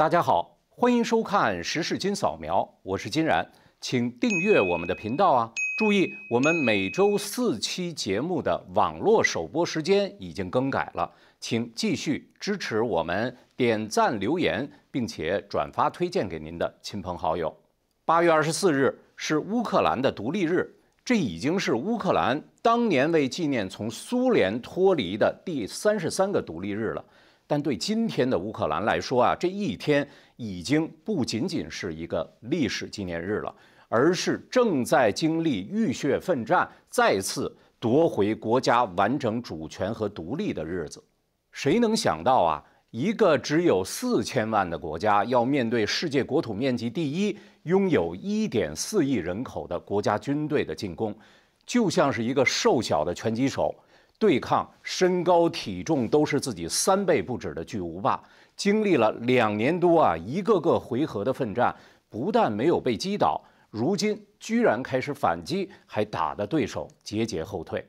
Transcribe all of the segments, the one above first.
大家好，欢迎收看时事金扫描，我是金然，请订阅我们的频道啊！注意，我们每周4期节目的网络首播时间已经更改了，请继续支持我们，点赞、留言，并且转发推荐给您的亲朋好友。8月24日是乌克兰的独立日，这已经是乌克兰当年为纪念从苏联脱离的第33个独立日了。 但对今天的乌克兰来说啊，这一天已经不仅仅是一个历史纪念日了，而是正在经历浴血奋战、再次夺回国家完整主权和独立的日子。谁能想到啊，一个只有4000万的国家，要面对世界国土面积第一、拥有1.4亿人口的国家军队的进攻，就像是一个瘦小的拳击手。 对抗身高体重都是自己3倍不止的巨无霸，经历了2年多啊，一个个回合的奋战，不但没有被击倒，如今居然开始反击，还打得对手节节后退。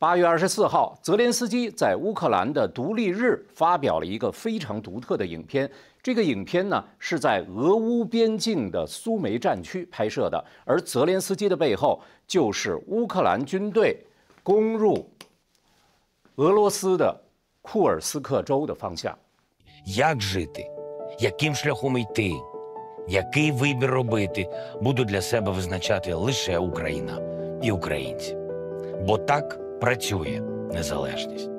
8月24号，泽连斯基在乌克兰的独立日发表了一个非常独特的影片。这个影片呢是在俄乌边境的苏梅战区拍摄的，而泽连斯基的背后就是乌克兰军队攻入 俄罗斯的库尔斯克州的方向。Як жити, яким шляхом йти, який вибір робити, буду для себе визначати лише Україна і українці. Бо так працює незалежність.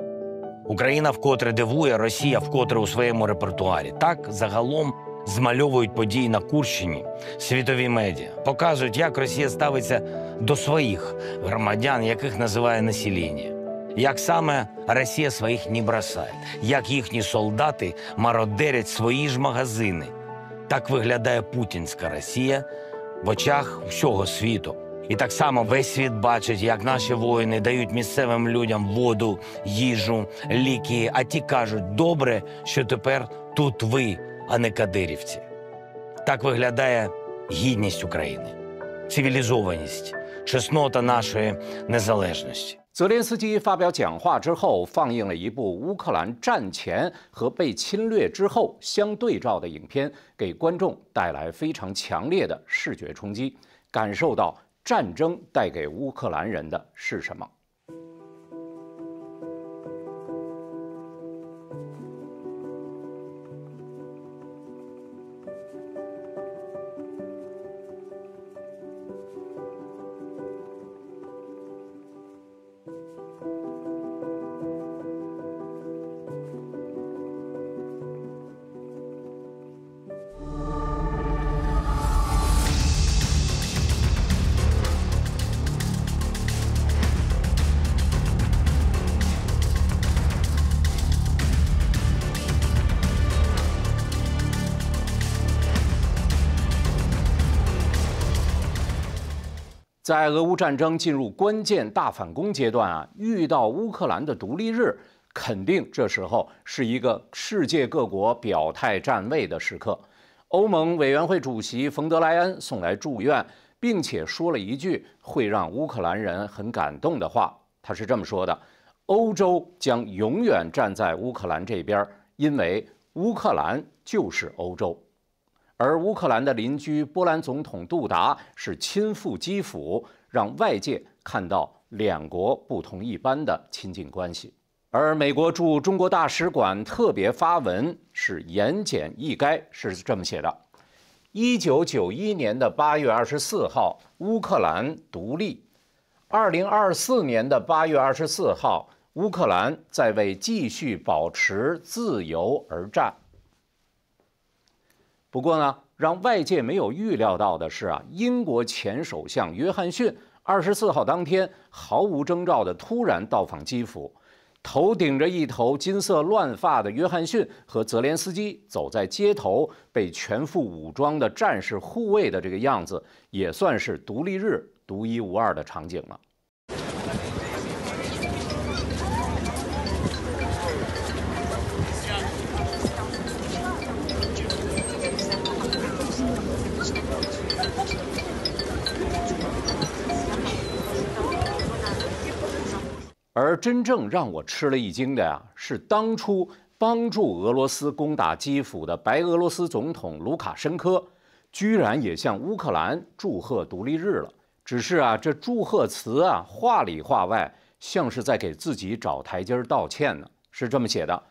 Україна вкотре дивує, Росія вкотре у своєму репертуарі. Так загалом змальовують події на Курщині світові медіа. Показують, як Росія ставиться до своїх громадян, яких називає населення. Як саме Росія своїх не бросає, як їхні солдати мародерять свої ж магазини. Так виглядає путінська Росія в очах всього світу. І так само весь світ бачить, як наші воїни дають місцевим людям воду, їжу, ліки, а ті кажуть, добре, що тепер тут ви, а не кадирівці. Так виглядає гідність України, цивілізованість, чеснота нашої незалежності. 泽连斯基发表讲话之后，放映了一部乌克兰战前和被侵略之后相对照的影片，给观众带来非常强烈的视觉冲击，感受到战争带给乌克兰人的是什么。 在俄乌战争进入关键大反攻阶段啊，遇到乌克兰的独立日，肯定这时候是一个世界各国表态站位的时刻。欧盟委员会主席冯德莱恩送来祝愿，并且说了一句会让乌克兰人很感动的话，他是这么说的：“欧洲将永远站在乌克兰这边，因为乌克兰就是欧洲。” 而乌克兰的邻居波兰总统杜达是亲赴基辅，让外界看到两国不同一般的亲近关系。而美国驻中国大使馆特别发文是言简意赅，是这么写的：1991年的8月24号，乌克兰独立；2024年的8月24号，乌克兰在为继续保持自由而战。 不过呢，让外界没有预料到的是啊，英国前首相约翰逊24号当天毫无征兆地突然到访基辅，头顶着一头金色乱发的约翰逊和泽连斯基走在街头，被全副武装的战士护卫的这个样子，也算是独立日独一无二的场景了。 而真正让我吃了一惊的呀，是当初帮助俄罗斯攻打基辅的白俄罗斯总统卢卡申科，居然也向乌克兰祝贺独立日了。只是啊，这祝贺词啊，话里话外，像是在给自己找台阶道歉呢。是这么写的：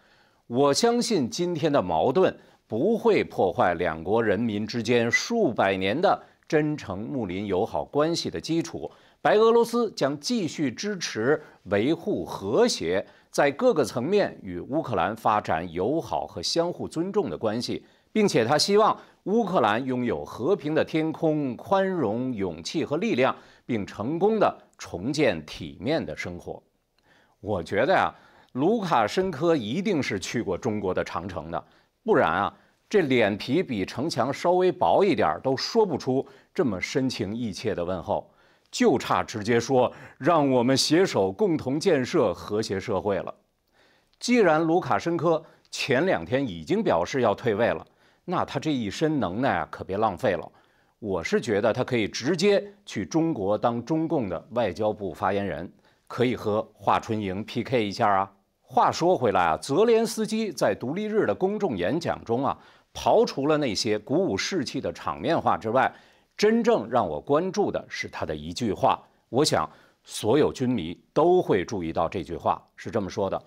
我相信今天的矛盾不会破坏两国人民之间数百年的真诚睦邻友好关系的基础。白俄罗斯将继续支持维护和谐，在各个层面与乌克兰发展友好和相互尊重的关系，并且他希望乌克兰拥有和平的天空、宽容、勇气和力量，并成功地重建体面的生活。我觉得呀，卢卡申科一定是去过中国的长城的，不然啊，这脸皮比城墙稍微薄一点都说不出这么深情意切的问候，就差直接说让我们携手共同建设和谐社会了。既然卢卡申科前2天已经表示要退位了，那他这一身能耐啊，可别浪费了。我是觉得他可以直接去中国当中共的外交部发言人，可以和华春莹 PK 一下啊。话说回来啊，泽连斯基在独立日的公众演讲中啊，刨除了那些鼓舞士气的场面话之外，真正让我关注的是他的一句话。我想所有军迷都会注意到这句话，是这么说的：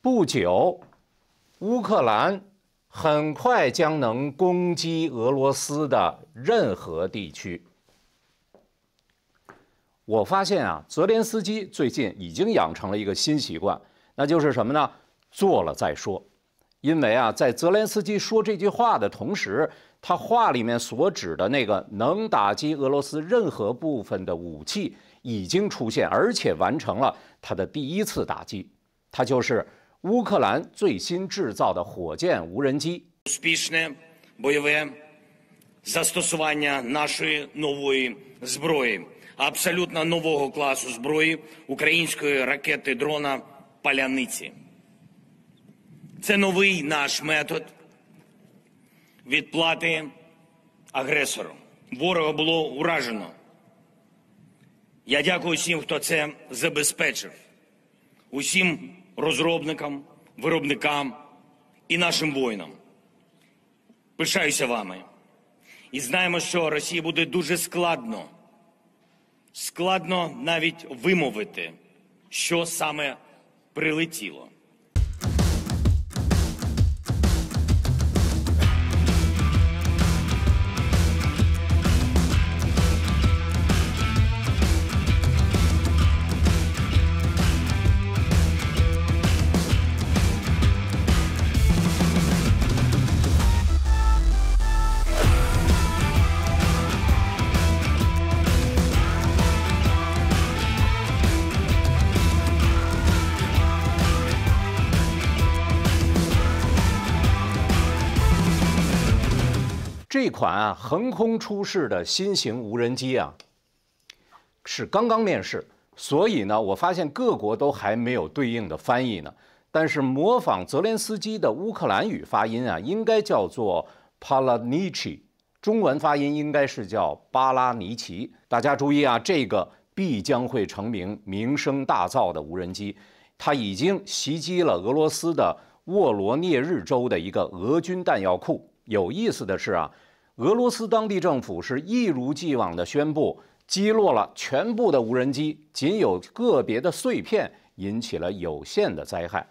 不久，乌克兰很快将能攻击俄罗斯的任何地区。我发现啊，泽连斯基最近已经养成了一个新习惯。那就是什么呢？做了再说。因为啊，在泽连斯基说这句话的同时，他话里面所指的那个能打击俄罗斯任何部分的武器已经出现，而且完成了他的第一次打击。它就是乌克兰最新制造的火箭无人机。Успішне бойове застосування нашої нової зброї, абсолютно нового класу зброї, української ракети дрона. Паляниці. Це новий наш метод відплати агресору. Ворога було уражено. Я дякую всім, хто це забезпечив. Усім розробникам, виробникам і нашим воїнам. Пишаюся вами. І знаємо, що Росії буде дуже складно. Складно навіть вимовити, що саме прилетіло.这款啊横空出世的新型无人机啊，是刚刚面世，所以呢，我发现各国都还没有对应的翻译呢。但是模仿泽连斯基的乌克兰语发音啊，应该叫做 Palanichi， 中文发音应该是叫巴拉尼奇。大家注意啊，这个必将会成名、名声大噪的无人机，它已经袭击了俄罗斯的沃罗涅日州的一个俄军弹药库。有意思的是啊，俄罗斯当地政府是一如既往地宣布击落了全部的无人机，仅有个别的碎片引起了有限的灾害。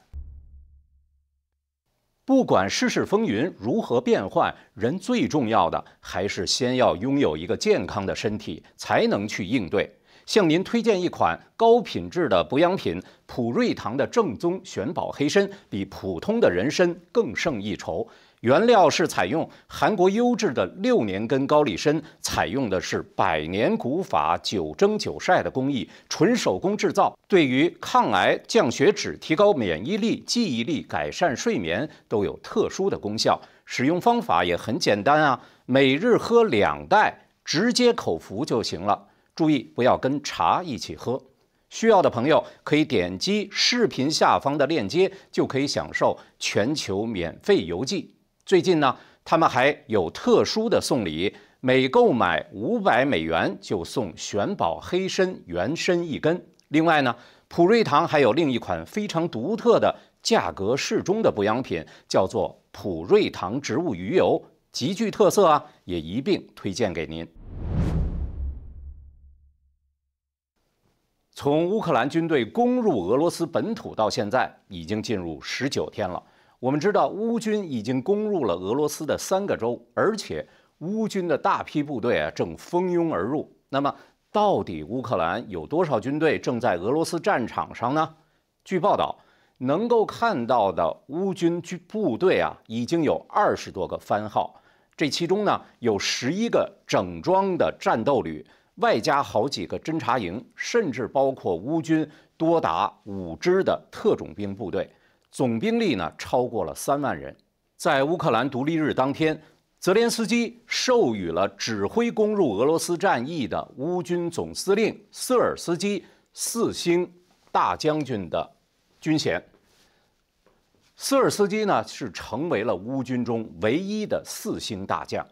不管世事风云如何变幻，人最重要的还是先要拥有一个健康的身体，才能去应对。向您推荐一款高品质的补养品——普瑞堂的正宗玄宝黑参，比普通的人参更胜一筹。原料是采用韩国优质的6年根高丽参，采用的是100年古法9蒸9晒的工艺，纯手工制造，对于抗癌、降血脂、提高免疫力、记忆力、改善睡眠都有特殊的功效。使用方法也很简单啊，每日喝2袋，直接口服就行了。注意不要跟茶一起喝。需要的朋友可以点击视频下方的链接，就可以享受全球免费邮寄。最近呢，他们还有特殊的送礼，每购买$500就送玄宝黑参原参1根。另外呢，普瑞堂还有另一款非常独特的价格适中的补养品，叫做普瑞堂植物鱼油，极具特色啊，也一并推荐给您。 从乌克兰军队攻入俄罗斯本土到现在，已经进入19天了。我们知道，乌军已经攻入了俄罗斯的3个州，而且乌军的大批部队正蜂拥而入。那么，到底乌克兰有多少军队正在俄罗斯战场上呢？据报道，能够看到的乌军部队已经有20多个番号，这其中呢，有11个整装的战斗旅。 外加好几个侦察营，甚至包括乌军多达5支的特种兵部队，总兵力呢超过了3万人。在乌克兰独立日当天，泽连斯基授予了指挥攻入俄罗斯战役的乌军总司令瑟尔斯基4星大将军的军衔。瑟尔斯基呢是成为了乌军中唯一的4星大将。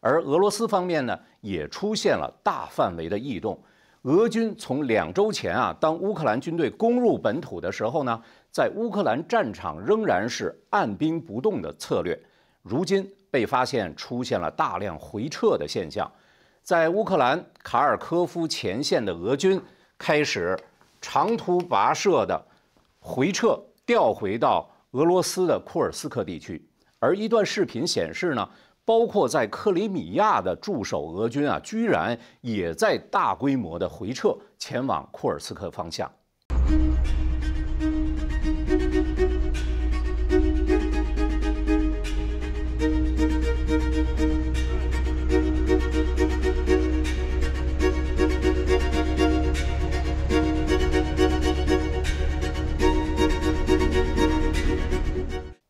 而俄罗斯方面呢，也出现了大范围的异动。俄军从2周前当乌克兰军队攻入本土的时候呢，在乌克兰战场仍然是按兵不动的策略，如今被发现出现了大量回撤的现象。在乌克兰卡尔科夫前线的俄军开始长途跋涉的回撤，调回到俄罗斯的库尔斯克地区。而一段视频显示呢。 包括在克里米亚的驻守俄军居然也在大规模的回撤，前往库尔斯克方向。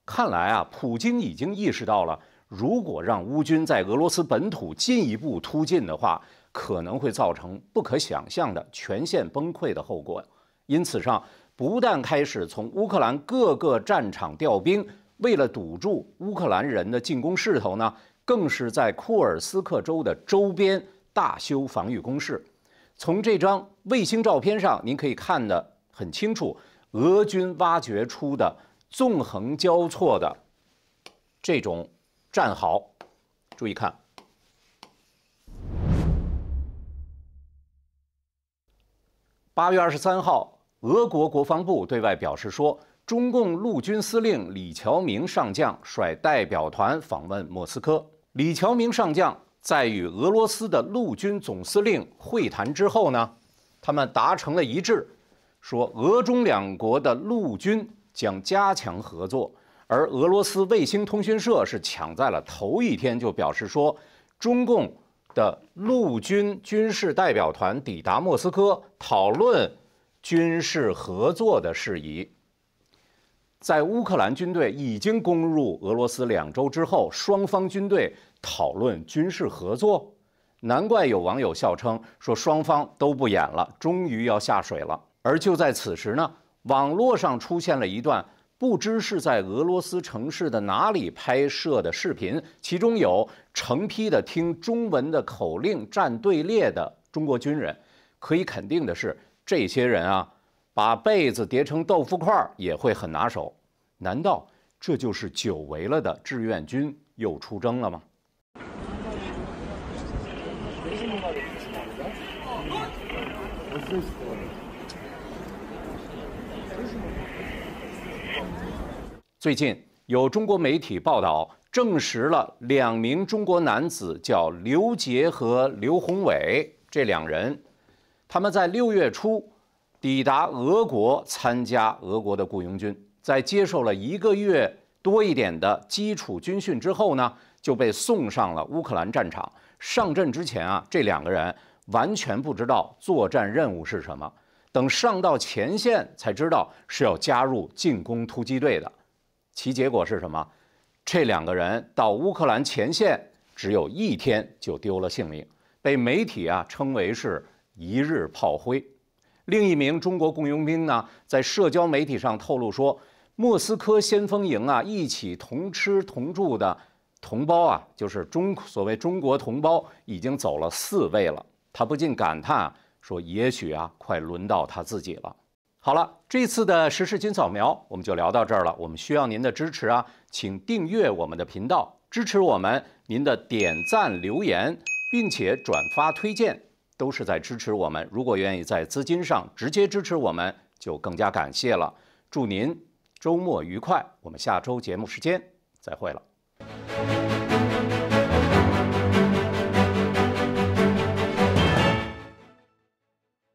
看来普京已经意识到了。 如果让乌军在俄罗斯本土进一步突进的话，可能会造成不可想象的全线崩溃的后果。因此上，不但开始从乌克兰各个战场调兵，为了堵住乌克兰人的进攻势头呢，更是在库尔斯克州的周边大修防御工事。从这张卫星照片上，您可以看得很清楚，俄军挖掘出的纵横交错的这种。 战壕，注意看。8月23号，俄国国防部对外表示说，中共陆军司令李乔明上将率代表团访问莫斯科。李乔明上将在与俄罗斯的陆军总司令会谈之后呢，他们达成了一致，说俄中两国的陆军将加强合作。 而俄罗斯卫星通讯社是抢在了头一天就表示说，中共的陆军军事代表团抵达莫斯科，讨论军事合作的事宜。在乌克兰军队已经攻入俄罗斯2周之后，双方军队讨论军事合作，难怪有网友笑称说双方都不演了，终于要下水了。而就在此时呢，网络上出现了一段。 不知是在俄罗斯城市的哪里拍摄的视频，其中有成批的听中文的口令站队列的中国军人。可以肯定的是，这些人把被子叠成豆腐块也会很拿手。难道这就是久违了的志愿军又出征了吗？ 最近有中国媒体报道，证实了2名中国男子叫刘杰和刘宏伟，这2人，他们在6月初抵达俄国参加俄国的雇佣军，在接受了1个月多一点的基础军训之后呢，就被送上了乌克兰战场。上阵之前这2个人完全不知道作战任务是什么，等上到前线才知道是要加入进攻突击队的。 其结果是什么？这2人到乌克兰前线只有1天就丢了性命，被媒体称为是1日炮灰。另1名中国雇佣兵呢，在社交媒体上透露说，莫斯科先锋营一起同吃同住的同胞就是所谓中国同胞，已经走了4位了。他不禁感叹说：“也许快轮到他自己了。”好了，这次的时事金扫描我们就聊到这儿了。我们需要您的支持啊，请订阅我们的频道，支持我们。您的点赞、留言，并且转发推荐，都是在支持我们。如果愿意在资金上直接支持我们，就更加感谢了。祝您周末愉快，我们下周节目时间再会了。